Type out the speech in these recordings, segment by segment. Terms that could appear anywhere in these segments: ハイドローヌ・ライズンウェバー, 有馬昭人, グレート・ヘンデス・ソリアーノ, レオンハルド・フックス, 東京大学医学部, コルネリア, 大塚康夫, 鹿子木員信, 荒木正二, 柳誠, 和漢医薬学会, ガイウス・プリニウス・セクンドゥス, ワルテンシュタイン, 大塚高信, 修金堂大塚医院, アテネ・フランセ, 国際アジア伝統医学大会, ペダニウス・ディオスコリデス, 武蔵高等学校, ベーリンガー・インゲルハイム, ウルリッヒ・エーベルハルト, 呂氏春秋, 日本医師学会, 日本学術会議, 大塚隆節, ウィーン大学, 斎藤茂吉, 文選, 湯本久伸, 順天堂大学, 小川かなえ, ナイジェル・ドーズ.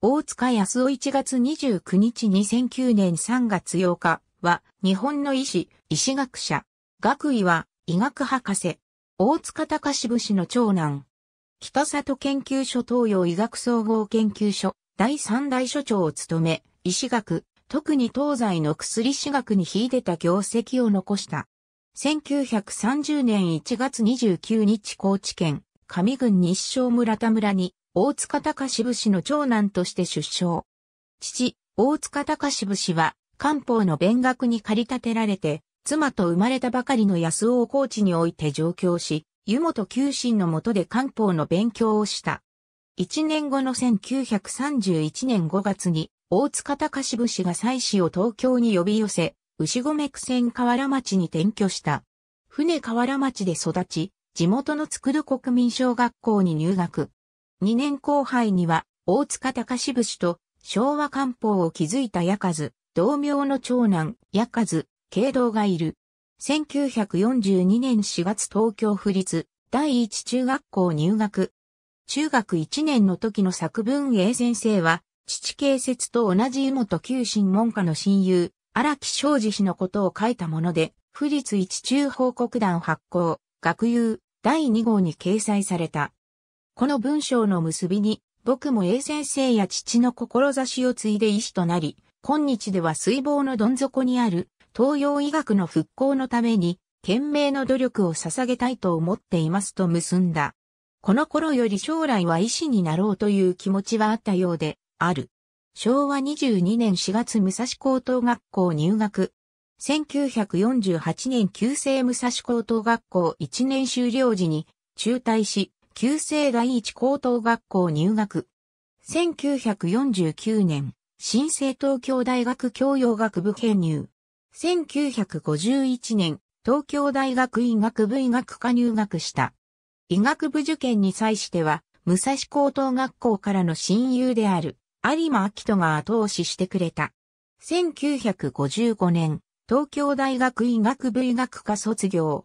大塚康夫1月29日2009年3月8日は日本の医師、医師学者。学位は医学博士。大塚隆節の長男。北里研究所東洋医学総合研究所第3代所長を務め、医師学、特に東西の薬史学に秀でた業績を残した。1930年1月29日高知県上郡日照村田村に大塚隆節の長男として出生。父、大塚隆節は漢方の勉学に駆り立てられて、妻と生まれたばかりの康夫を高知において上京し、湯本久伸の下で漢方の勉強をした。1年後の1931年5月に大塚隆節が妻子を東京に呼び寄せ、牛込苦戦河原町に転居した。船河原町で育ち、地元のつくる国民小学校に入学。2年後輩には、大塚隆節と昭和漢方を築いた矢数、同名の長男、矢数、慶堂がいる。1942年4月東京府立第一中学校入学。中学1年の時の作文英先生は、父恵節と同じ湯本久伸門下の親友、荒木正二氏のことを書いたもので、府立一中報告団発行、学友、第2号に掲載された。この文章の結びに、僕も英先生や父の志を継いで医師となり、今日では水防のどん底にある東洋医学の復興のために、懸命の努力を捧げたいと思っていますと結んだ。この頃より将来は医師になろうという気持ちはあったようで、ある。昭和22年4月武蔵高等学校入学。1948年旧制武蔵高等学校1年修了時に中退し、旧制第一高等学校入学。1949年、新生東京大学教養学部編入。1951年、東京大学医学部医学科入学した。医学部受験に際しては、武蔵高等学校からの親友である、有馬昭人が後押ししてくれた。1955年、東京大学医学部医学科卒業。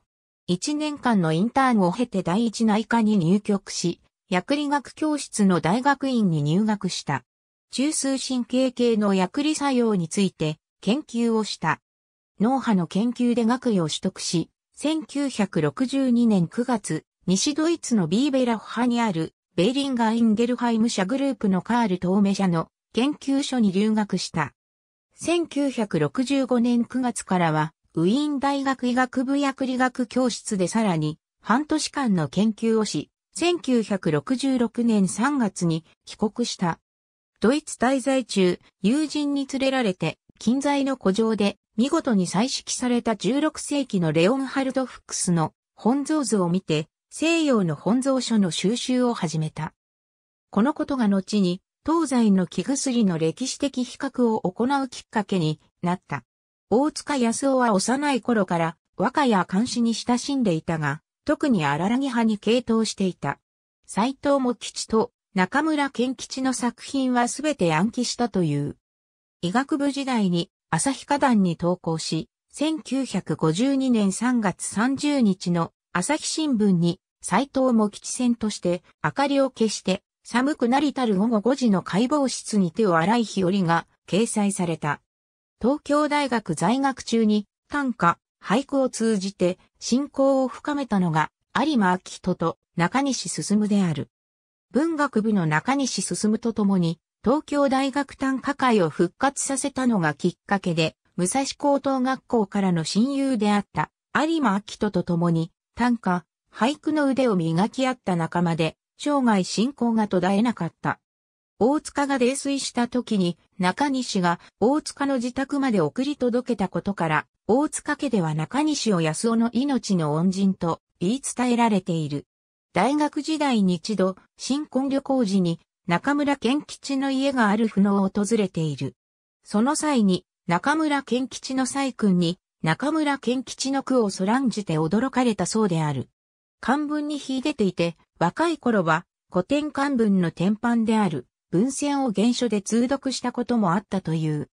1年間のインターンを経て第一内科に入局し、薬理学教室の大学院に入学した。中枢神経系の薬理作用について研究をした。脳波の研究で学位を取得し、1962年9月、西ドイツのビーベラフハにあるベーリンガー・インゲルハイム社グループのカール・トーメ社の研究所に留学した。1965年9月からは、ウィーン大学医学部薬理学教室でさらに半年間の研究をし、1966年3月に帰国した。ドイツ滞在中、友人に連れられて、近在の古城で見事に彩色された16世紀のレオンハルド・フックスの本草図を見て、西洋の本草書の収集を始めた。このことが後に、東西の生薬の歴史的比較を行うきっかけになった。大塚康夫は幼い頃から和歌や漢詩に親しんでいたが、特に荒木派に傾倒していた。斎藤茂吉と中村賢吉の作品はすべて暗記したという。医学部時代に旭花壇に投稿し、1952年3月30日の朝日新聞に斎藤茂吉戦として明かりを消して、寒くなりたる午後5時の解剖室に手を洗い日和が掲載された。東京大学在学中に短歌、俳句を通じて親交を深めたのが有馬昭人と中西進である。文学部の中西進とともに東京大学短歌会を復活させたのがきっかけで、武蔵高等学校からの親友であった有馬昭人とともに短歌、俳句の腕を磨き合った仲間で、生涯親交が途絶えなかった。大塚が泥酔した時に中西が大塚の自宅まで送り届けたことから、大塚家では中西を康夫の命の恩人と言い伝えられている。大学時代に一度、新婚旅行時に中村賢吉の家がある府能を訪れている。その際に中村賢吉の細君に中村賢吉の句をそらんじて驚かれたそうである。漢文に秀でていて、若い頃は古典漢文の典範である。文選を原書で通読したこともあったという。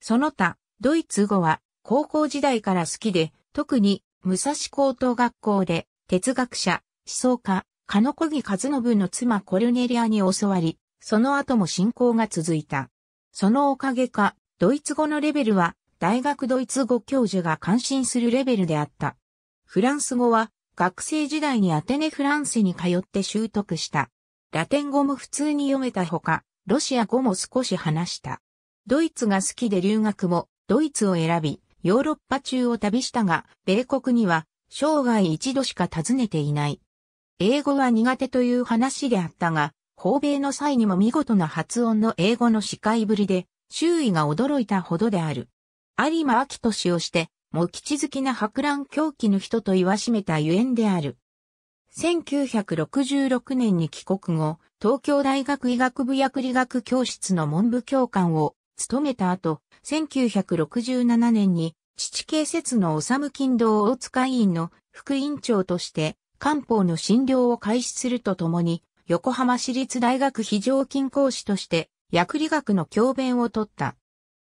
その他、ドイツ語は高校時代から好きで、特に武蔵高等学校で哲学者、思想家、鹿子木和信の妻コルネリアに教わり、その後も侵攻が続いた。そのおかげか、ドイツ語のレベルは、大学ドイツ語教授が関心するレベルであった。フランス語は、学生時代にアテネフランセに通って習得した。ラテン語も普通に読めたほか、ロシア語も少し話した。ドイツが好きで留学も、ドイツを選び、ヨーロッパ中を旅したが、米国には、生涯一度しか訪ねていない。英語は苦手という話であったが、訪米の際にも見事な発音の英語の司会ぶりで、周囲が驚いたほどである。有馬昭俊をして、茂吉好きな博覧狂気の人と言わしめたゆえんである。1966年に帰国後、東京大学医学部薬理学教室の文部教官を務めた後、1967年に父系説の修金堂大塚医院の副院長として漢方の診療を開始するとともに、横浜市立大学非常勤講師として薬理学の教鞭を取った。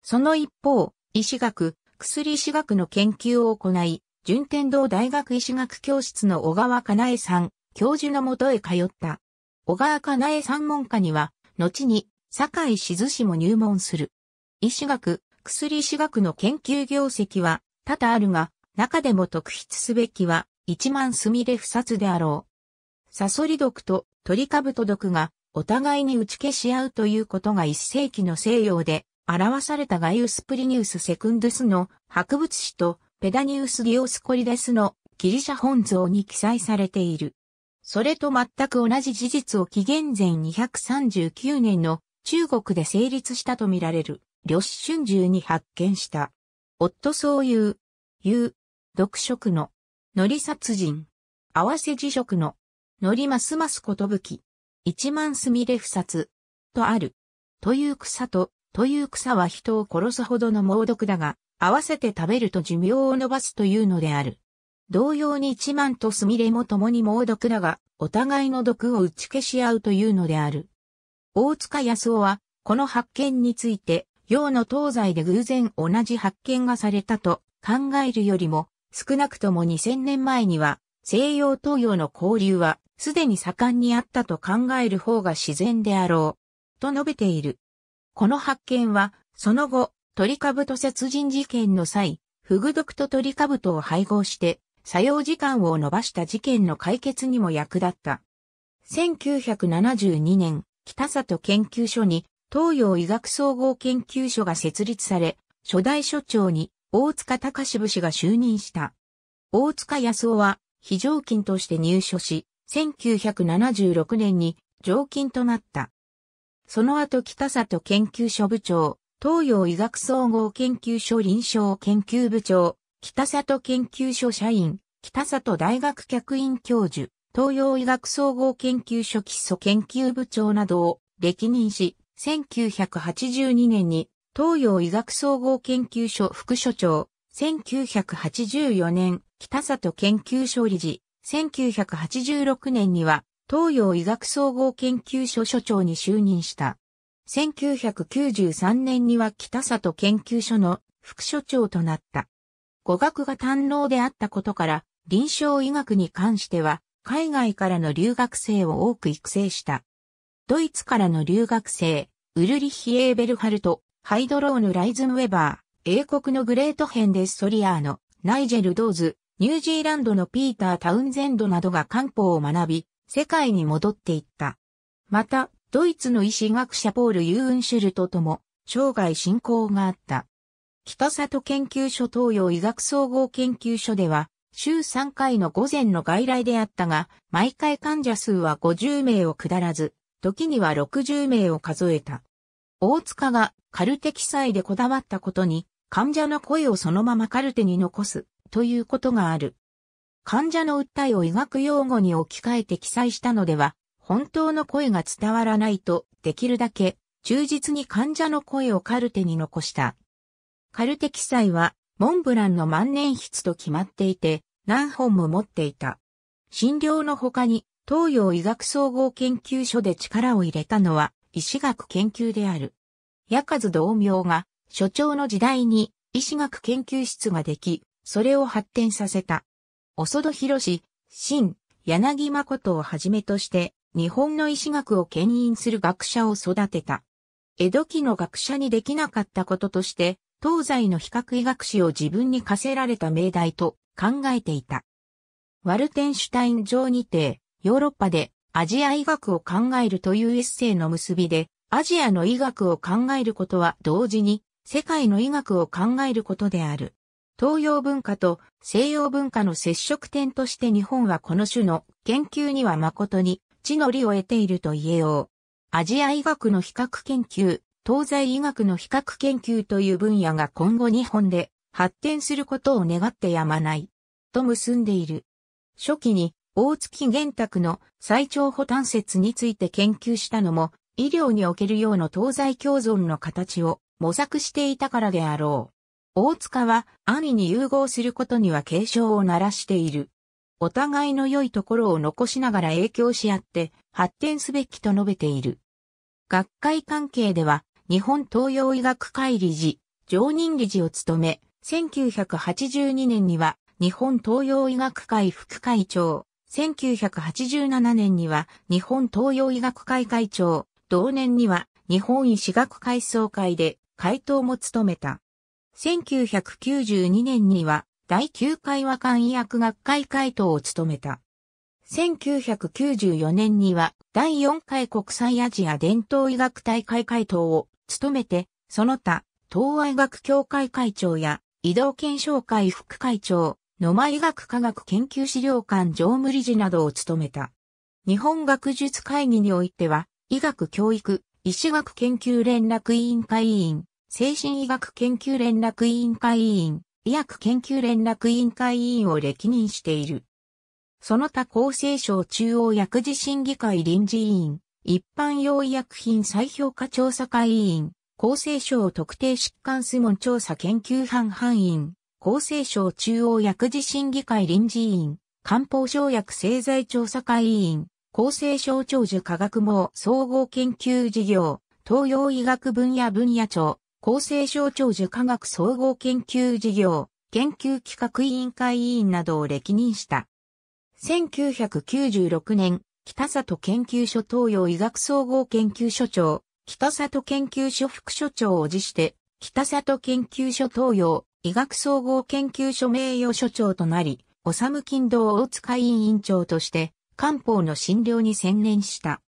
その一方、医師学、薬医師学の研究を行い、順天堂大学医師学教室の小川かなえさん、教授のもとへ通った。小川かなえさん門下には、後に、堺静氏も入門する。医師学、薬医師学の研究業績は、多々あるが、中でも特筆すべきは、一万すみれ不殺であろう。サソリ毒とトリカブト毒が、お互いに打ち消し合うということが一世紀の西洋で、表されたガイウス・プリニウス・セクンドゥスの博物誌と、ペダニウス・ディオスコリデスのギリシャ本草に記載されている。それと全く同じ事実を紀元前239年の中国で成立したとみられる呂氏春秋に発見した。夫そういう、毒食の、糊殺人、合わせ辞職の、糊ますますことぶき、一万すみれ不殺、とある。という草は人を殺すほどの猛毒だが、合わせて食べると寿命を伸ばすというのである。同様に一万とすみれも共に猛毒だが、お互いの毒を打ち消し合うというのである。大塚康夫は、この発見について、洋の東西で偶然同じ発見がされたと考えるよりも、少なくとも2000年前には、西洋東洋の交流は、すでに盛んにあったと考える方が自然であろう、と述べている。この発見は、その後、トリカブト殺人事件の際、フグ毒とトリカブトを配合して、作用時間を延ばした事件の解決にも役立った。1972年、北里研究所に東洋医学総合研究所が設立され、初代所長に大塚隆氏が就任した。大塚康夫は非常勤として入所し、1976年に常勤となった。その後北里研究所部長、東洋医学総合研究所臨床研究部長、北里研究所社員、北里大学客員教授、東洋医学総合研究所基礎研究部長などを歴任し、1982年に東洋医学総合研究所副所長、1984年、北里研究所理事、1986年には東洋医学総合研究所所長に就任した。1993年には北里研究所の副所長となった。語学が堪能であったことから、臨床医学に関しては、海外からの留学生を多く育成した。ドイツからの留学生、ウルリッヒ・エーベルハルト、ハイドローヌ・ライズンウェバー、英国のグレート・ヘンデス・ソリアーノ、ナイジェル・ドーズ、ニュージーランドのピーター・タウンゼンドなどが漢方を学び、世界に戻っていった。また、ドイツの医師学者ポール・ユーンシュルトとも、生涯親交があった。北里研究所東洋医学総合研究所では、週3回の午前の外来であったが、毎回患者数は50名を下らず、時には60名を数えた。大塚がカルテ記載でこだわったことに、患者の声をそのままカルテに残す、ということがある。患者の訴えを医学用語に置き換えて記載したのでは、本当の声が伝わらないと、できるだけ、忠実に患者の声をカルテに残した。カルテ記載は、モンブランの万年筆と決まっていて、何本も持っていた。診療の他に、東洋医学総合研究所で力を入れたのは、医師学研究である。矢数道明が、所長の時代に、医師学研究室ができ、それを発展させた。長戸博、新、柳誠をはじめとして、日本の医師学を牽引する学者を育てた。江戸期の学者にできなかったこととして、東西の比較医学史を自分に課せられた命題と考えていた。ワルテンシュタイン条にて、ヨーロッパでアジア医学を考えるというエッセイの結びで、アジアの医学を考えることは同時に世界の医学を考えることである。東洋文化と西洋文化の接触点として日本はこの種の研究には誠に地の利を得ていると言えよう。アジア医学の比較研究、東西医学の比較研究という分野が今後日本で発展することを願ってやまない。と結んでいる。初期に大月玄卓の最長補端説について研究したのも医療における用の東西共存の形を模索していたからであろう。大塚は安易に融合することには警鐘を鳴らしている。お互いの良いところを残しながら影響し合って発展すべきと述べている。学会関係では日本東洋医学会理事、常任理事を務め、1982年には日本東洋医学会副会長、1987年には日本東洋医学会会長、同年には日本医師学会総会で会頭も務めた。1992年には第9回和漢医薬学会会頭を務めた。1994年には第4回国際アジア伝統医学大会会頭を務めて、その他、東亜医学協会会長や移動検証会副会長、野間医学科学研究資料館常務理事などを務めた。日本学術会議においては、医学教育、医師学研究連絡委員会委員、精神医学研究連絡委員会委員、医薬研究連絡委員会委員を歴任している。その他厚生省中央薬事審議会臨時委員、一般用医薬品再評価調査会委員、厚生省特定疾患諮問調査研究班班員、厚生省中央薬事審議会臨時委員、漢方生薬製剤調査会委員、厚生省長寿科学網総合研究事業、東洋医学分野長、厚生省長寿科学総合研究事業、研究企画委員会委員などを歴任した。1996年、北里研究所東洋医学総合研究所長、北里研究所副所長を辞して、北里研究所東洋医学総合研究所名誉所長となり、修金堂大塚委員長として、漢方の診療に専念した。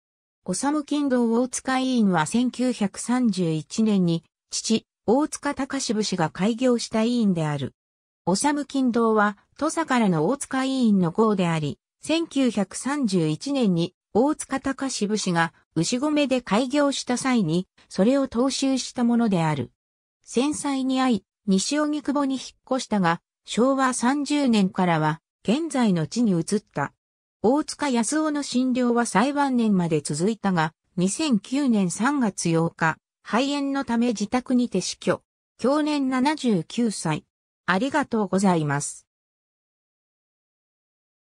修金堂大塚委員は1931年に、父、大塚高信氏が開業した委員である。修金堂は、土佐からの大塚委員の号であり、1931年に大塚高信氏が牛込で開業した際に、それを踏襲したものである。戦災に遭い、西荻窪に引っ越したが、昭和30年からは、現在の地に移った。大塚康夫の診療は最晩年まで続いたが、2009年3月8日、肺炎のため自宅にて死去。享年79歳。ありがとうございます。